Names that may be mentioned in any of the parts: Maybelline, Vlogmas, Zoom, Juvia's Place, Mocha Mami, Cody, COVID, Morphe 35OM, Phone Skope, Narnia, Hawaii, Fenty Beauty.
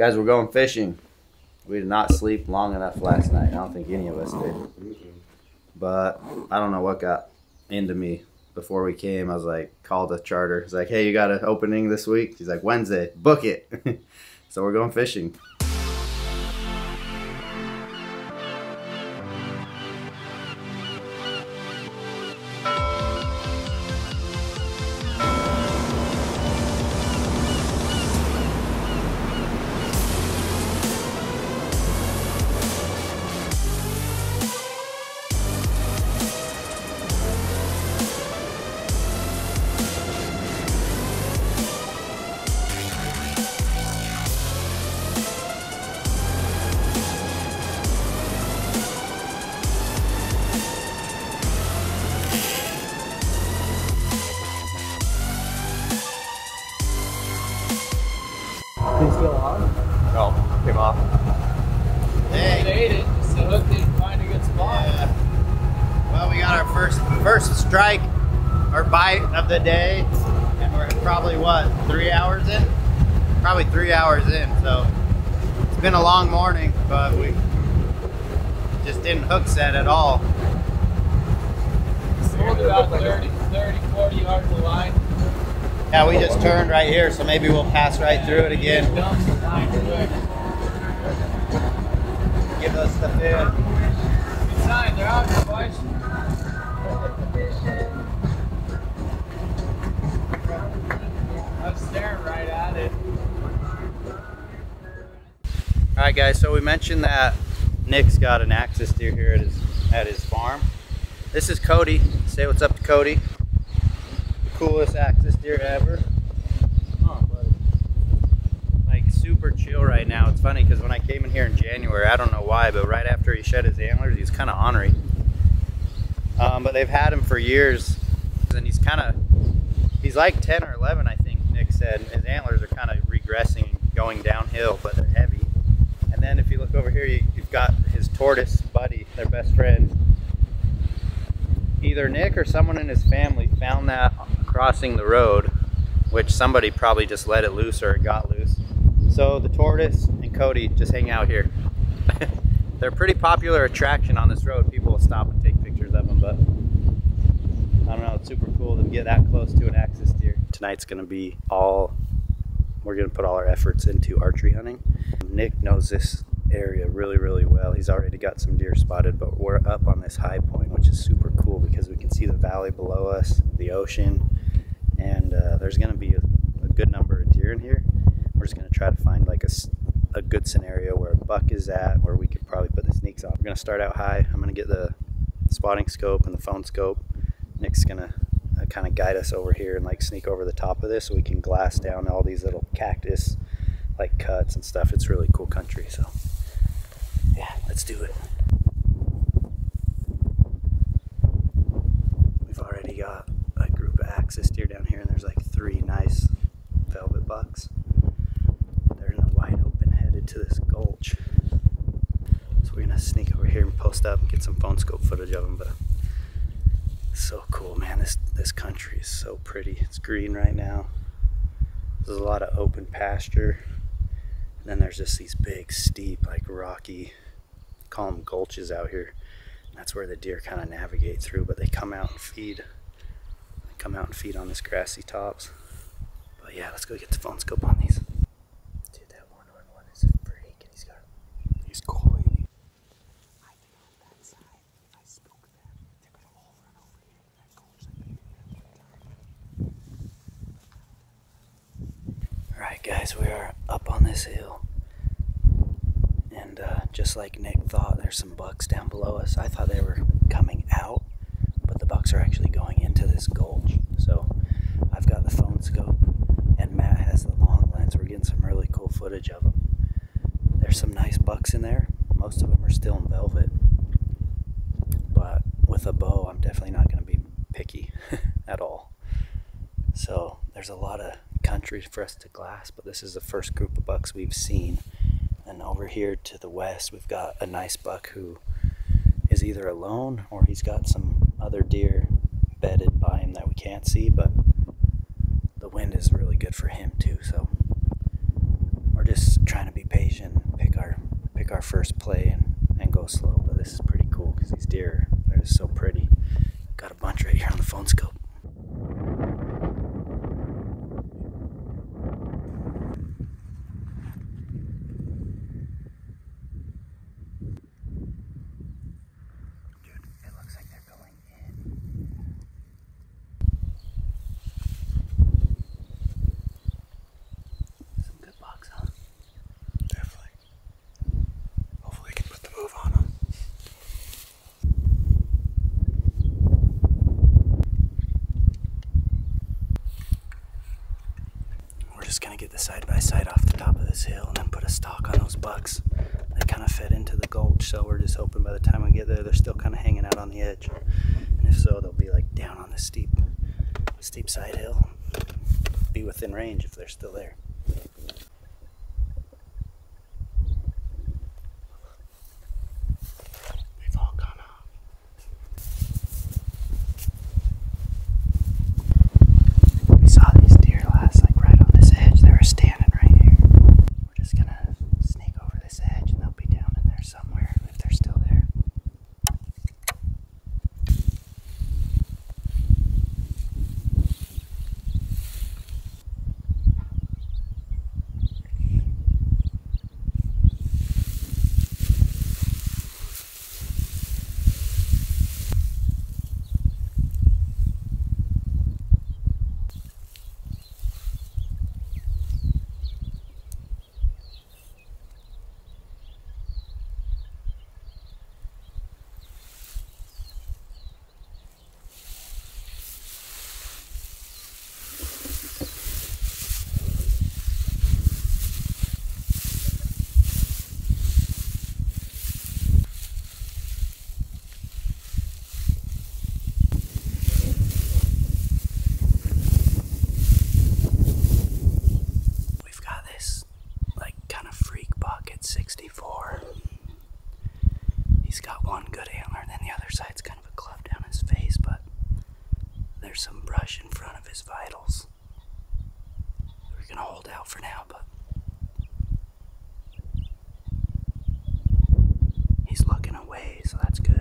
Guys, we're going fishing. We did not sleep long enough last night. I don't think any of us did. But I don't know what got into me. Before we came, I was like, called a charter. He's like, hey, you got an opening this week? He's like, Wednesday, book it. So we're going fishing. Strike or bite of the day, and we're probably what, 3 hours in? Probably 3 hours in, so it's been a long morning, but we just didn't hook set at all. We're about 30, 40 yards of line. Yeah, we just turned right here, so maybe we'll pass right through it again. Give us the fin. Good sign, they're out there, boys. I'm staring right at it. Alright guys, so we mentioned that Nick's got an axis deer here at his farm. This is Cody. Say what's up to Cody. The coolest axis deer ever. Oh, buddy. Like super chill right now. It's funny because when I came in here in January, I don't know why, but right after he shed his antlers, he was kind of ornery. But they've had him for years, and he's kind of, he's like 10 or 11, I think Nick said. His antlers are kind of regressing, going downhill, but they're heavy. And then if you look over here, you've got his tortoise buddy, their best friend. Either Nick or someone in his family found that crossing the road, which somebody probably just let it loose or it got loose. So the tortoise and Cody just hang out here. They're a pretty popular attraction on this road. People will stop and take pictures of them, but I don't know, it's super cool to get that close to an axis deer. Tonight's gonna be all, we're gonna put all our efforts into archery hunting. Nick knows this area really, really well. He's already got some deer spotted, but we're up on this high point, which is super cool because we can see the valley below us, the ocean, and there's gonna be a good number of deer in here. We're just gonna try to find like a good scenario where a buck is at, where we could probably put the sneaks on. We're gonna start out high. I'm gonna get the spotting scope and the phone scope. Nick's gonna kind of guide us over here and like sneak over the top of this so we can glass down all these little cactus like cuts and stuff. It's really cool country, so yeah, let's do it. We've already got a group of axis deer down here, and there's like three nice velvet bucks. They're in the wide open headed to this gulch. So we're gonna sneak over here and post up and get some phone scope footage of them, but so cool, man. This country is so pretty. It's green right now. There's a lot of open pasture, and then there's just these big steep like rocky, call them gulches out here. That's where the deer kind of navigate through, but they come out and feed. They come out and feed on this grassy tops. But yeah, let's go get the phone scope on these. Dude, that 1-on-1 is a freak, and he's cool. Guys, we are up on this hill, and just like Nick thought, there's some bucks down below us. I thought they were coming out, but the bucks are actually going into this gulch. So I've got the phone scope, and Matt has the long lens. We're getting some really cool footage of them. There's some nice bucks in there. Most of them are still in velvet, but with a bow, I'm definitely not going to be picky at all. So there's a lot of country for us to glass, but this is the first group of bucks we've seen. And over here to the west, we've got a nice buck who is either alone or he's got some other deer bedded by him that we can't see, but the wind is really good for him too, so We're just trying to be patient, pick our first play and go slow. But this is pretty cool because these deer, they're just so pretty. Got a bunch right here on the Phone Skope. Just gonna get the side by side off the top of this hill and then put a stalk on those bucks. They kind of fed into the gulch, so we're just hoping by the time we get there they're still kind of hanging out on the edge, and if so they'll be like down on the steep side hill, be within range if they're still there. Some brush in front of his vitals. We're gonna hold out for now, but he's looking away, so that's good.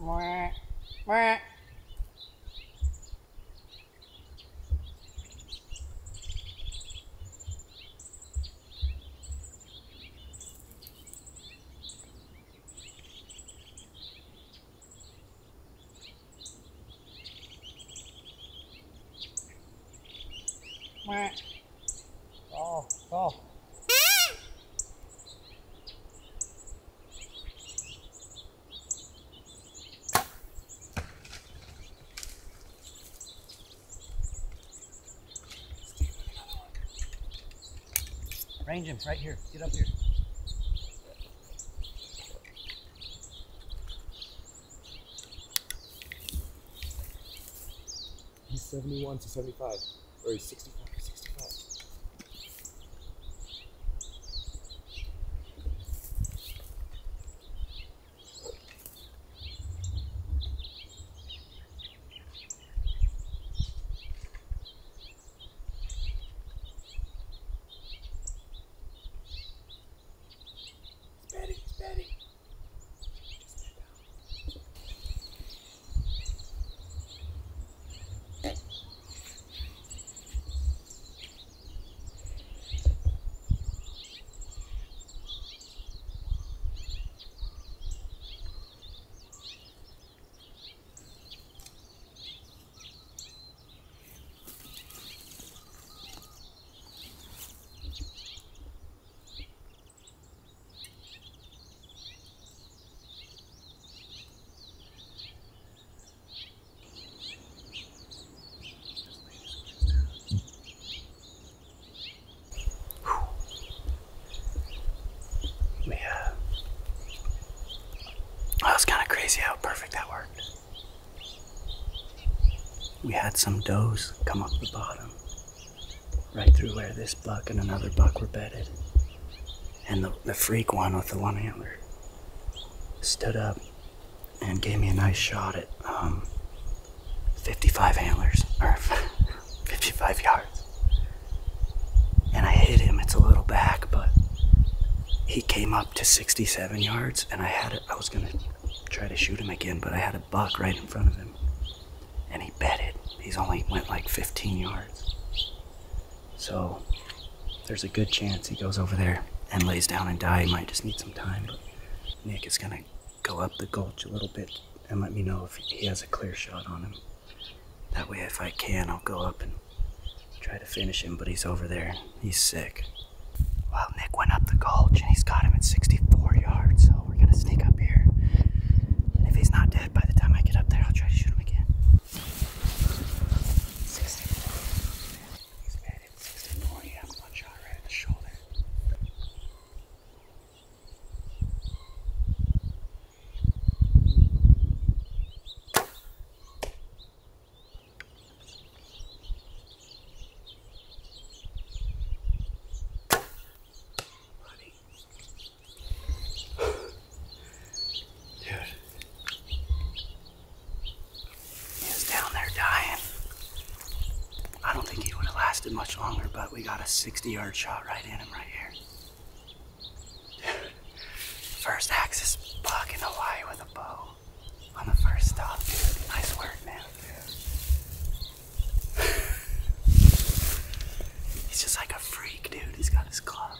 Mwah, mwah. Mwah. Oh, oh. Range him right here. Get up here. He's 71 to 75, or he's 65 to 65. Hey. Well, it was kind of crazy how perfect that worked. We had some does come up the bottom, right through where this buck and another buck were bedded. And the freak one with the one antler stood up and gave me a nice shot at 55 antlers, or 55 yards. And I hit him, it's a little back, but he came up to 67 yards, and I was gonna try to shoot him again, but I had a buck right in front of him. And he bedded. He's only went like 15 yards. So there's a good chance he goes over there and lays down and die. He might just need some time, but Nick is gonna go up the gulch a little bit and let me know if he has a clear shot on him. That way if I can, I'll go up and try to finish him, but he's over there. He's sick. Well, Nick went up the gulch and he's got him at 64 yards, so we're gonna sneak up here. And if he's not dead by the time I get up there, I'll try to shoot him again. Much longer, but we got a 60-yard shot right in him right here. Dude, first axis buck in Hawaii with a bow on the first stop, dude. Nice work, man. Yeah. He's just like a freak, dude. He's got his club.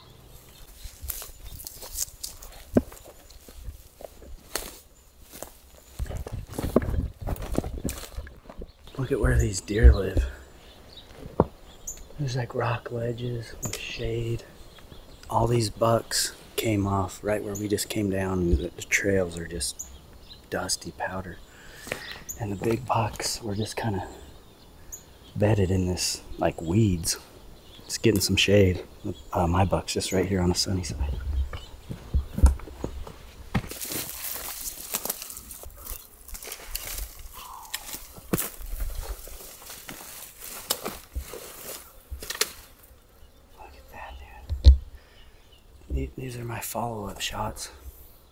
Look at where these deer live. There's like rock ledges with shade. All these bucks came off right where we just came down, and the trails are just dusty powder. And the big bucks were just kind of bedded in this like weeds. Just getting some shade. My buck's just right here on the sunny side. These are my follow-up shots.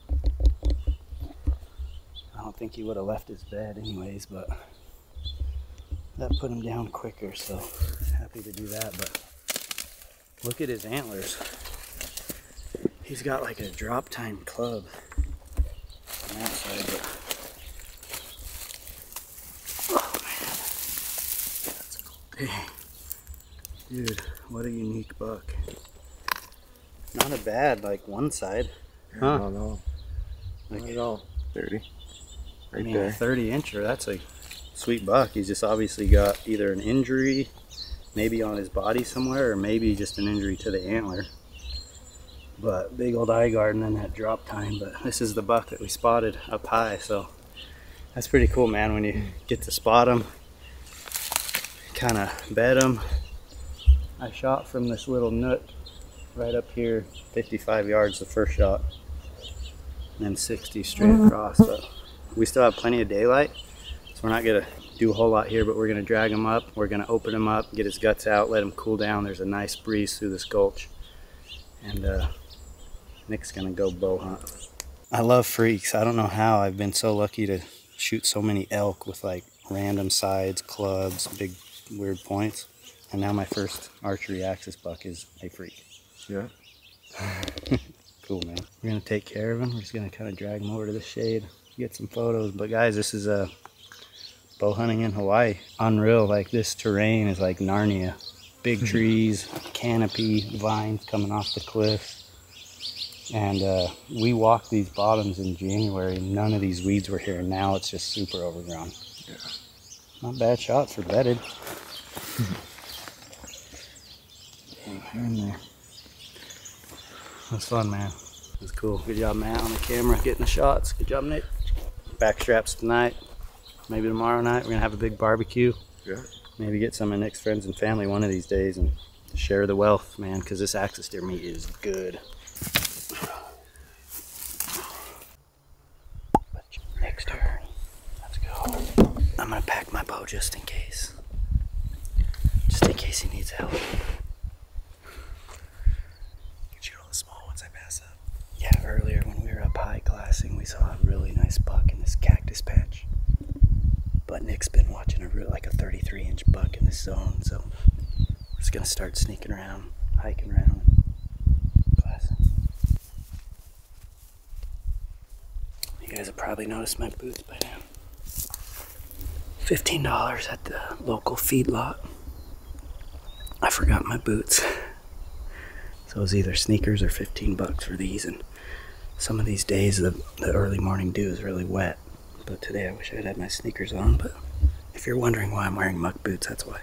I don't think he would have left his bed anyways, but that put him down quicker, so happy to do that. But look at his antlers. He's got like a drop time club on that side, but oh man, that's cool. Dang. Dude, what a unique buck. Not a bad, like, one side. Huh? No, no. Like, not at all. 30. Right, I mean, there. A 30-incher, that's a sweet buck. He's just obviously got either an injury, maybe on his body somewhere, or maybe just an injury to the antler. But big old eye guard and then that drop time. But this is the buck that we spotted up high, so that's pretty cool, man, when you get to spot him, kind of bed him. I shot from this little nook right up here, 55 yards the first shot, and then 60 straight across. But we still have plenty of daylight, so we're not gonna do a whole lot here, but we're gonna drag him up, we're gonna open him up, get his guts out, let him cool down. There's a nice breeze through this gulch, and Nick's gonna go bow hunt. I love freaks. I don't know how I've been so lucky to shoot so many elk with like random sides, clubs, big weird points, and now my first archery axis buck is a freak. Yeah. Cool, man. We're gonna take care of him. We're just gonna kind of drag him over to the shade, get some photos. But guys, this is bow hunting in Hawaii. Unreal. Like, this terrain is like Narnia. Big trees, canopy, vines coming off the cliff. And we walked these bottoms in January. None of these weeds were here. Now it's just super overgrown. Yeah. Not bad shots for bedded. They're in there. That's fun, man. That's cool. Good job, Matt, on the camera, getting the shots. Good job, Nick. Backstraps tonight. Maybe tomorrow night we're gonna have a big barbecue. Yeah. Maybe get some of Nick's friends and family one of these days and share the wealth, man, because this axis deer meat is good. But I'm gonna pack my bow just in case. Just in case he needs help. Shoot all the small ones I pass up. Yeah, earlier when we were up high glassing, we saw a really nice buck in this cactus patch. But Nick's been watching like a 33-inch buck in this zone, so we're just gonna start sneaking around, hiking around. You guys have probably noticed my boots by now. $15 at the local feedlot. I forgot my boots. So it was either sneakers or 15 bucks for these, and some of these days the early morning dew is really wet. But today I wish I'd had my sneakers on, but if you're wondering why I'm wearing muck boots, that's why.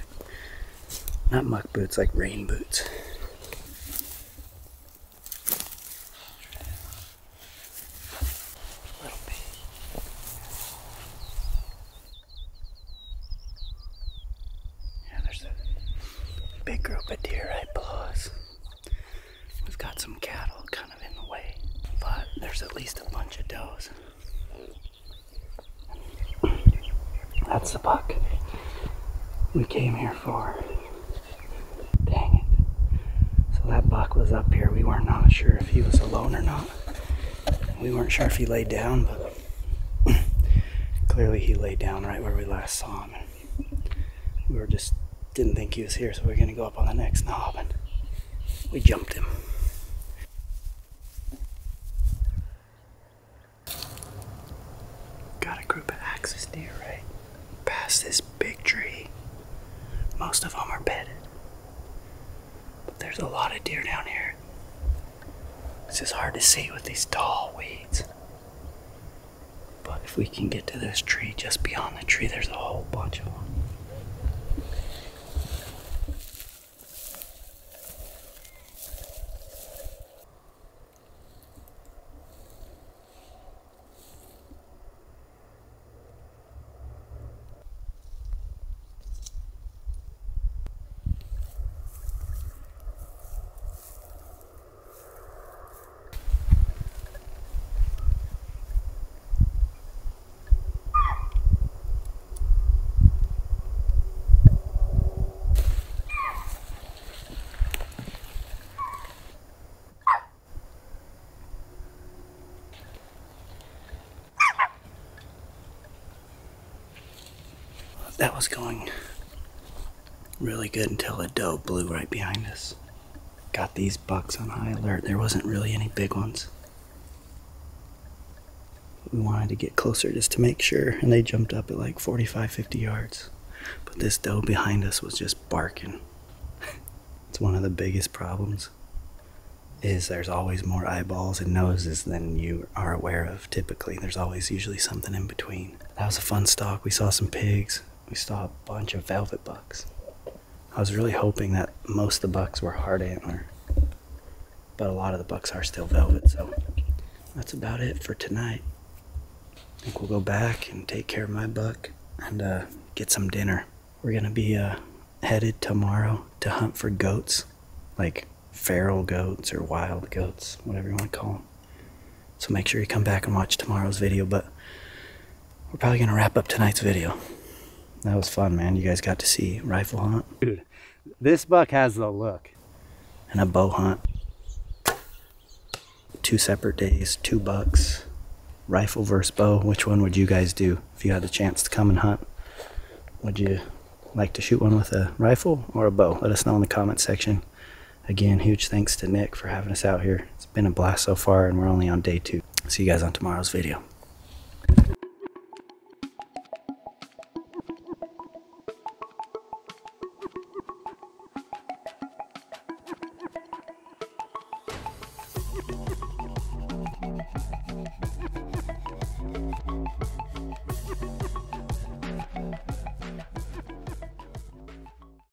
Not muck boots, like rain boots. Big group of deer right below us. We've got some cattle kind of in the way, but there's at least a bunch of does. That's the buck we came here for. Dang it. So that buck was up here. We were not sure if he was alone or not. We weren't sure if he laid down, but clearly he laid down right where we last saw him. We were just didn't think he was here, so we're gonna go up on the next knob, and we jumped him. Got a group of axis deer right past this big tree. Most of them are bedded, but there's a lot of deer down here. It's just hard to see with these tall weeds, but if we can get to this tree, just beyond the tree there's a whole bunch of them. That was going really good until a doe blew right behind us. Got these bucks on high alert. There wasn't really any big ones. We wanted to get closer just to make sure, and they jumped up at like 45, 50 yards. But this doe behind us was just barking. It's one of the biggest problems, is there's always more eyeballs and noses than you are aware of typically. There's always usually something in between. That was a fun stalk. We saw some pigs. We saw a bunch of velvet bucks. I was really hoping that most of the bucks were hard antler, but a lot of the bucks are still velvet, so that's about it for tonight. I think we'll go back and take care of my buck and get some dinner. We're gonna be headed tomorrow to hunt for goats, like feral goats or wild goats, whatever you want to call them. So make sure you come back and watch tomorrow's video, but we're probably gonna wrap up tonight's video. That was fun, man. You guys got to see rifle hunt. Dude, this buck has the look. And a bow hunt. 2 separate days, 2 bucks. Rifle versus bow. Which one would you guys do if you had the chance to come and hunt? Would you like to shoot one with a rifle or a bow? Let us know in the comment section. Again, huge thanks to Nick for having us out here. It's been a blast so far, and we're only on day 2. See you guys on tomorrow's video.